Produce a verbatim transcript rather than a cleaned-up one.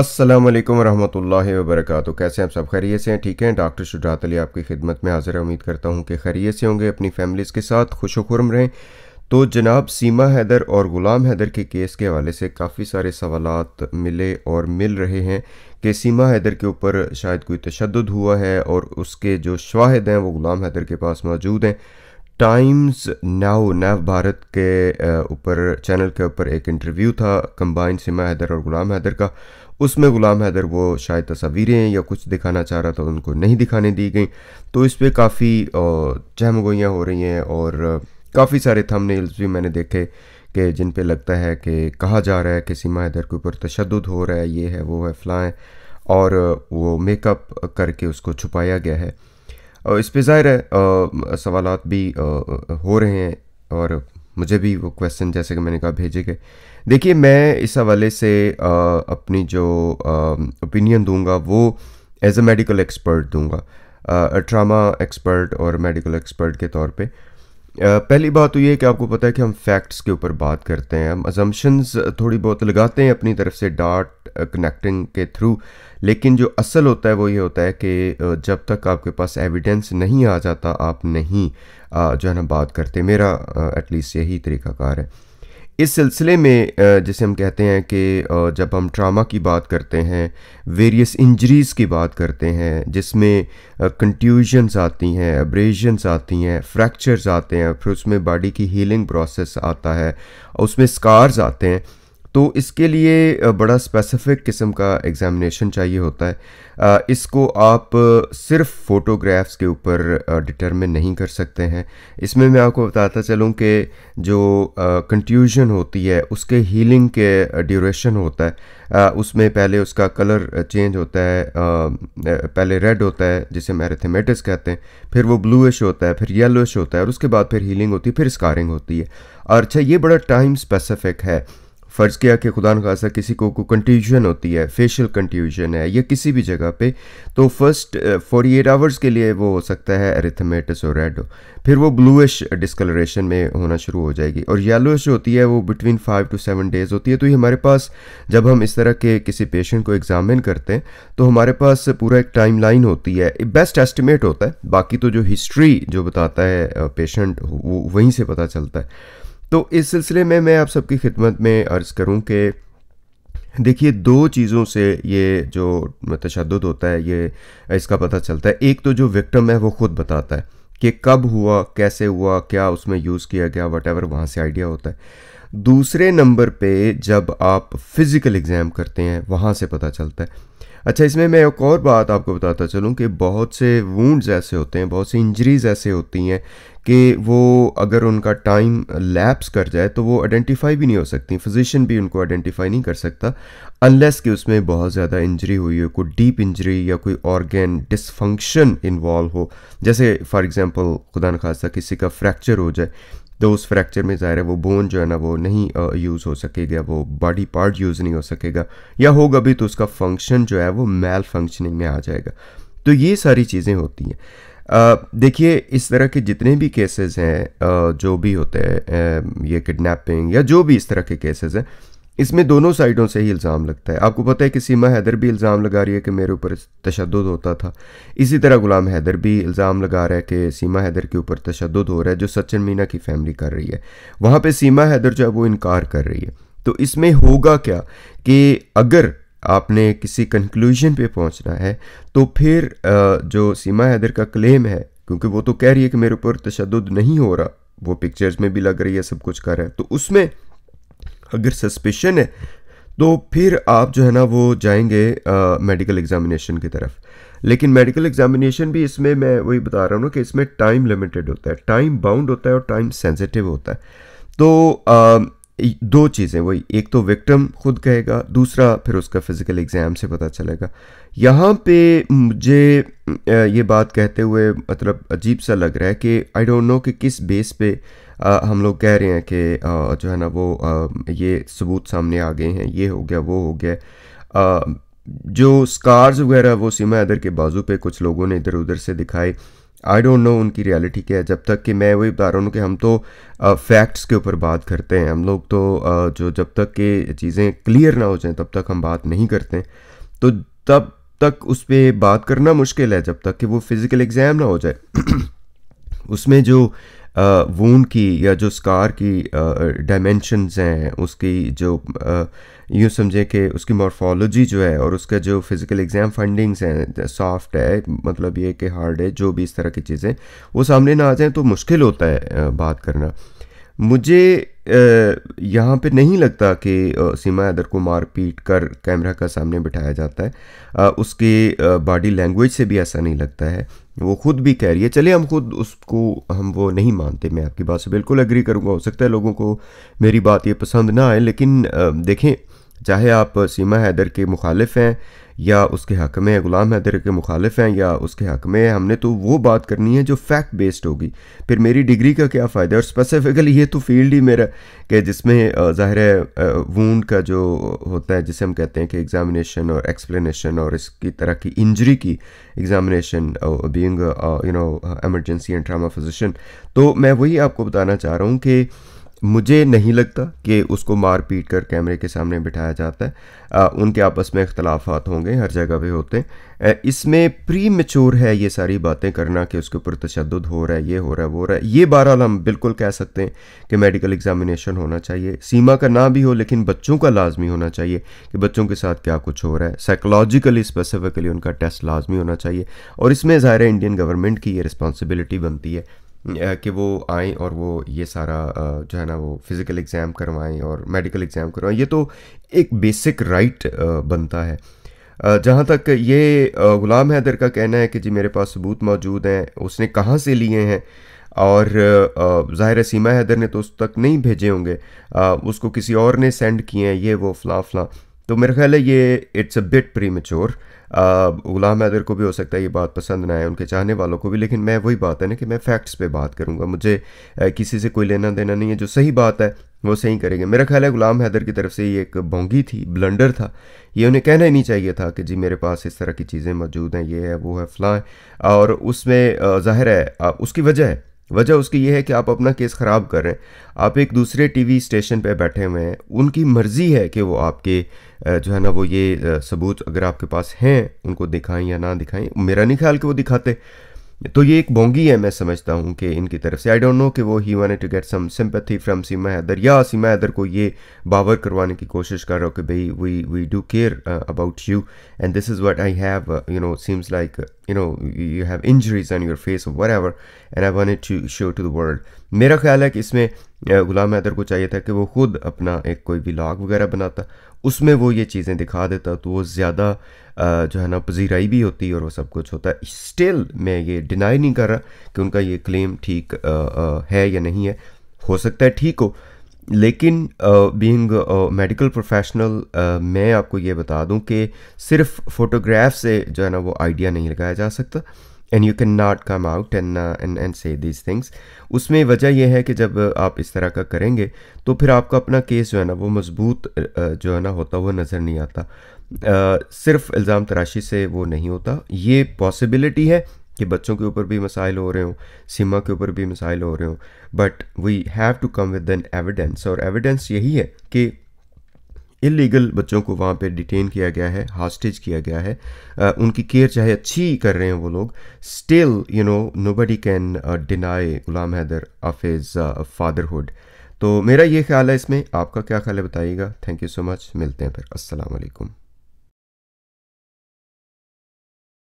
अस्सलाम वालेकुम रहमतुल्लाहि व बरकातहू। कैसे हैं आप? सब खैरियत से हैं? ठीक हैं। डॉक्टर शुजात अली आपकी खिदमत में हाजिर है। उम्मीद करता हूं कि खैरियत से होंगे, अपनी फैमिलीज़ के साथ खुशोखुर्म रहें। तो जनाब सीमा हैदर और गुलाम हैदर के केस के हवाले से काफ़ी सारे सवालात मिले और मिल रहे हैं कि सीमा हैदर के ऊपर शायद कोई तशद्दुद हुआ है और उसके जो शवाहिद हैं वो गुलाम हैदर के पास मौजूद हैं। टाइम्स नाउ नवभारत के ऊपर चैनल के ऊपर एक इंटरव्यू था कंबाइन सीमा हैदर और गुलाम हैदर का, उसमें गुलाम हैदर वो शायद तस्वीरें या कुछ दिखाना चाह रहा था, उनको नहीं दिखाने दी गई। तो इस पर काफ़ी चहमगोइयाँ हो रही हैं और काफ़ी सारे थंबनेल्स भी मैंने देखे कि जिन पे लगता है कि कहा जा रहा है कि सीमा हैदर के ऊपर तशद्दुद हो रहा है, ये है वो है फलां है, और वो मेकअप करके उसको छुपाया गया है। और इस पे ज़ाहिर है सवालात भी आ, हो रहे हैं और मुझे भी वो क्वेश्चन जैसे कि मैंने कहा भेजे गए। देखिए, मैं इस हवाले से आ, अपनी जो ओपिनियन दूंगा वो एज अ मेडिकल एक्सपर्ट दूंगा, ट्रामा एक्सपर्ट और मेडिकल एक्सपर्ट के तौर पे। आ, पहली बात तो ये कि आपको पता है कि हम फैक्ट्स के ऊपर बात करते हैं, हम अजम्पशंस थोड़ी बहुत लगाते हैं अपनी तरफ से डाट कनेक्टिंग के थ्रू, लेकिन जो असल होता है वो ये होता है कि जब तक आपके पास एविडेंस नहीं आ जाता आप नहीं आ, जो है ना बात करते। मेरा एटलीस्ट यही तरीक़ाकार है इस सिलसिले में, जैसे हम कहते हैं कि जब हम ट्रामा की बात करते हैं, वेरियस इंजरीज़ की बात करते हैं जिसमें कंट्यूजन्स आती हैं, एब्रेजन्स आती हैं, फ्रैक्चर्स आते हैं, फिर उसमें बॉडी की हीलिंग प्रोसेस आता है, उसमें स्कार्स आते हैं, तो इसके लिए बड़ा स्पेसिफिक किस्म का एग्जामिनेशन चाहिए होता है। इसको आप सिर्फ फ़ोटोग्राफ्स के ऊपर डिटरमिन नहीं कर सकते हैं। इसमें मैं आपको बताता चलूं कि जो कंट्यूजन होती है उसके हीलिंग के ड्यूरेशन होता है, उसमें पहले उसका कलर चेंज होता है, पहले रेड होता है जिसे हम एरिथमेटिस कहते हैं, फिर वो ब्लूइश होता है, फिर येलोइश होता है, और उसके बाद फिर हीलिंग होती है, फिर स्कारिंग होती है। और अच्छा, ये बड़ा टाइम स्पेसिफिक है। फ़र्ज़ किया कि खुदा न खासा किसी को को कंट्यूजन होती है, फेशियल कंट्यूजन है या किसी भी जगह पे, तो फर्स्ट अड़तालीस आवर्स के लिए वो हो सकता है एरिथमेटस और रेड हो, फिर वो ब्लूइश डिस्कलरेशन में होना शुरू हो जाएगी, और येलोइश होती है वो between five to seven days होती है। तो ये हमारे पास जब हम इस तरह के किसी पेशेंट को एग्जामिन करते हैं तो हमारे पास पूरा एक टाइम लाइन होती है, बेस्ट एस्टिमेट होता है, बाकी तो जो हिस्ट्री जो बताता है पेशेंट वो वहीं से पता चलता है। तो इस सिलसिले में मैं आप सबकी खिदमत में अर्ज़ करूं कि देखिए, दो चीज़ों से ये जो तशद्दुद होता है ये इसका पता चलता है। एक तो जो विक्टिम है वो ख़ुद बताता है कि कब हुआ, कैसे हुआ, क्या उसमें यूज़ किया गया, व्हाटएवर, वहाँ से आइडिया होता है। दूसरे नंबर पे जब आप फ़िज़िकल एग्ज़ाम करते हैं वहाँ से पता चलता है। अच्छा, इसमें मैं एक और बात आपको बताता चलूं कि बहुत से वुंड्स ऐसे होते हैं, बहुत सी इंजरीज़ ऐसे होती हैं कि वो अगर उनका टाइम लैप्स कर जाए तो वो आइडेंटिफाई भी नहीं हो सकती, फिजिशियन भी उनको आइडेंटिफाई नहीं कर सकता अनलेस कि उसमें बहुत ज़्यादा इंजरी हुई हो, कोई डीप इंजरी या कोई ऑर्गन डिसफंक्शन इन्वॉल्व हो। जैसे फॉर एग्ज़ाम्पल खुदा न खास्ता किसी का फ्रैक्चर हो जाए तो उस फ्रैक्चर में ज़ाहिर है वो बोन जो है ना वो नहीं यूज़ हो सकेगा, वो बॉडी पार्ट यूज़ नहीं हो सकेगा, या होगा भी तो उसका फंक्शन जो है वो मैल फंक्शनिंग में आ जाएगा। तो ये सारी चीज़ें होती हैं। देखिए, इस तरह के जितने भी केसेस हैं जो भी होते हैं, ये किडनैपिंग या जो भी इस तरह के केसेस हैं, इसमें दोनों साइडों से ही इल्ज़ाम लगता है। आपको पता है कि सीमा हैदर भी इल्ज़ाम लगा रही है कि मेरे ऊपर तशद्दुद होता था, इसी तरह गुलाम हैदर भी इल्ज़ाम लगा रहा है कि सीमा हैदर के ऊपर तशद्दुद हो रहा है, जो सचिन मीना की फैमिली कर रही है। वहाँ पे सीमा हैदर जो है वो इनकार कर रही है। तो इसमें होगा क्या कि अगर आपने किसी कंक्लूजन पे पहुँचना है तो फिर जो सीमा हैदर का क्लेम है, क्योंकि वो तो कह रही है कि मेरे ऊपर तशद्दुद नहीं हो रहा, वो पिक्चर्स में भी लग रही है, सब कुछ कर रहा है, तो उसमें अगर सस्पेशन है तो फिर आप जो है ना वो जाएंगे मेडिकल एग्जामिनेशन की तरफ। लेकिन मेडिकल एग्जामिनेशन भी इसमें मैं वही बता रहा हूँ ना कि इसमें टाइम लिमिटेड होता है, टाइम बाउंड होता है और टाइम सेंसिटिव होता है। तो आ, दो चीज़ें वही, एक तो विक्टिम खुद कहेगा, दूसरा फिर उसका फिज़िकल एग्ज़ाम से पता चलेगा। यहाँ पे मुझे ये बात कहते हुए मतलब अजीब सा लग रहा है कि आई डोंट नो कि किस बेस पे आ, हम लोग कह रहे हैं कि आ, जो है ना वो आ, ये सबूत सामने आ गए हैं, ये हो गया वो हो गया। आ, जो स्कार्स वगैरह वो सीमा हैदर के बाजू पे कुछ लोगों ने इधर उधर से दिखाए, आई डोंट नो उनकी रियलिटी क्या है, जब तक कि मैं वही बता रहा हूँ कि हम तो फैक्ट्स के ऊपर बात करते हैं, हम लोग तो uh, जो जब तक कि चीज़ें क्लियर ना हो जाएं तब तक हम बात नहीं करते हैं, तो तब तक उस पर बात करना मुश्किल है जब तक कि वो फिज़िकल एग्ज़ाम ना हो जाए। उसमें जो वूंड की या जो स्कार की डायमेंशनस हैं, उसकी जो यूँ समझें कि उसकी मॉर्फोलॉजी जो है और उसका जो फिज़िकल एग्ज़ाम फंडिंग्स हैं, सॉफ्ट है मतलब ये कि हार्ड है, जो भी इस तरह की चीज़ें वो सामने ना आ जाएं तो मुश्किल होता है बात करना। मुझे यहाँ पे नहीं लगता कि सीमा हैदर को मारपीट कर कैमरा का सामने बिठाया जाता है, उसके बॉडी लैंग्वेज से भी ऐसा नहीं लगता है। वो खुद भी कह रही है, चलिए हम खुद उसको हम वो नहीं मानते, मैं आपकी बात से बिल्कुल एग्री करूँगा, हो सकता है लोगों को मेरी बात ये पसंद ना आए, लेकिन देखें चाहे आप सीमा हैदर के मुखालिफ हैं या उसके हक़ में, गुलाम हैदर के मुखालिफ हैं या उसके हक़ में, हमने तो वो बात करनी है जो फैक्ट बेस्ड होगी। फिर मेरी डिग्री का क्या फ़ायदा, और स्पेसिफिकली ये तो फील्ड ही मेरा कि जिसमें ज़ाहिर है वूंड का जो होता है जिसे हम कहते हैं कि एग्ज़ामिनेशन और एक्सप्लेनेशन और इसकी तरह की इंजरी की examination, being you know emergency and trauma physician, तो मैं वही आपको बताना चाह रहा हूँ कि मुझे नहीं लगता कि उसको मार पीट कर कैमरे के सामने बिठाया जाता है। आ, उनके आपस में इख्तलाफात होंगे, हर जगह पे होते हैं। इसमें प्री मेच्योर है ये सारी बातें करना कि उसके ऊपर तशद्दुद हो रहा है, ये हो रहा है, वो हो रहा है। ये बहरहाल हम बिल्कुल कह सकते हैं कि मेडिकल एग्जामिनेशन होना चाहिए, सीमा का ना भी हो लेकिन बच्चों का लाजमी होना चाहिए कि बच्चों के साथ क्या कुछ हो रहा है, साइकोलॉजिकली स्पेसिफिकली उनका टेस्ट लाजमी होना चाहिए। और इसमें ज़ाहिर है इंडियन गवर्नमेंट की ये रिस्पॉन्सिबिलिटी बनती है कि वो आएँ और वो ये सारा जो है ना वो फ़िज़िकल एग्ज़ाम करवाएं और मेडिकल एग्ज़ाम करवाएं, ये तो एक बेसिक राइट बनता है। जहाँ तक ये गुलाम हैदर का कहना है कि जी मेरे पास सबूत मौजूद हैं, उसने कहाँ से लिए हैं, और ज़ाहिर है सीमा हैदर ने तो उस तक नहीं भेजे होंगे, उसको किसी और ने सेंड किए हैं, ये वो फलां फलां, तो मेरा ख्याल है ये it's a bit premature. Ghulam Haider को भी हो सकता है ये बात पसंद ना आए, उनके चाहने वालों को भी, लेकिन मैं वही बात है ना कि मैं फैक्ट्स पे बात करूँगा, मुझे आ, किसी से कोई लेना देना नहीं है, जो सही बात है वो सही करेंगे। मेरा ख्याल है गुलाम हैदर की तरफ से ये एक बोंगी थी, ब्लंडर था, ये उन्हें कहना ही नहीं चाहिए था कि जी मेरे पास इस तरह की चीज़ें मौजूद हैं, ये है वो है फलां है। और उसमें ज़ाहिर है उसकी वजह है, वजह उसकी ये है कि आप अपना केस ख़राब कर रहे हैं, आप एक दूसरे टीवी स्टेशन पे बैठे हुए हैं, उनकी मर्ज़ी है कि वो आपके जो है ना वो ये सबूत अगर आपके पास हैं उनको दिखाएं या ना दिखाएं, मेरा नहीं ख्याल कि वो दिखाते, तो ये एक बोंगी है मैं समझता हूँ कि इनकी तरफ से। आई डोंट नो कि वो ही wanted to get some sympathy from Seema Haider, या सीमा हैदर को ये बावर करवाने की कोशिश कर रहा हो कि भाई we we do care about you and this is what I have, you know seems like you know you have injuries on your face whatever and I wanted to show to the world. मेरा ख्याल है कि इसमें गुलाम हैदर को चाहिए था कि वो खुद अपना एक कोई व्लॉग वगैरह बनाता, उसमें वो ये चीज़ें दिखा देता, तो वो ज़्यादा जो है ना पजीराई भी होती और वो सब कुछ होता। स्टिल मैं ये डिनाई नहीं कर रहा कि उनका ये क्लेम ठीक है या नहीं है, हो सकता है ठीक हो, लेकिन बीइंग मेडिकल प्रोफेशनल मैं आपको ये बता दूं कि सिर्फ फ़ोटोग्राफ से जो है ना वो आइडिया नहीं लगाया जा सकता, and you can not come out and and and say these things. उसमें वजह यह है कि जब आप इस तरह का करेंगे तो फिर आपका अपना केस जो है ना वो मजबूत जो है ना होता हुआ नज़र नहीं आता, सिर्फ इल्ज़ाम तराशी से वो नहीं होता। ये पॉसिबिलिटी है कि बच्चों के ऊपर भी मसाइल हो रहे हों, सीमा के ऊपर भी मसाइल हो रहे हों, but we have to come with an evidence, और एविडेंस यही है कि इलीगल बच्चों को वहाँ पे डिटेन किया गया है, हॉस्टेज किया गया है, आ, उनकी केयर चाहे अच्छी कर रहे हैं वो लोग, still you know nobody can deny Ghulam Haider of his fatherhood. तो मेरा ये ख्याल है इसमें, आपका क्या ख्याल है बताइएगा। थैंक यू सो मच, मिलते हैं फिर, अस्सलाम वालेकुम।